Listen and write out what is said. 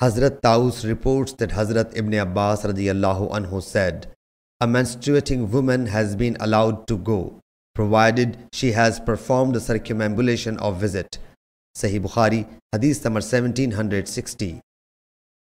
Hazrat Taus reports that Hazrat Ibn Abbas radiyallahu anhu said, "A menstruating woman has been allowed to go, provided she has performed the circumambulation of visit." Sahih Bukhari, Hadith number 1760.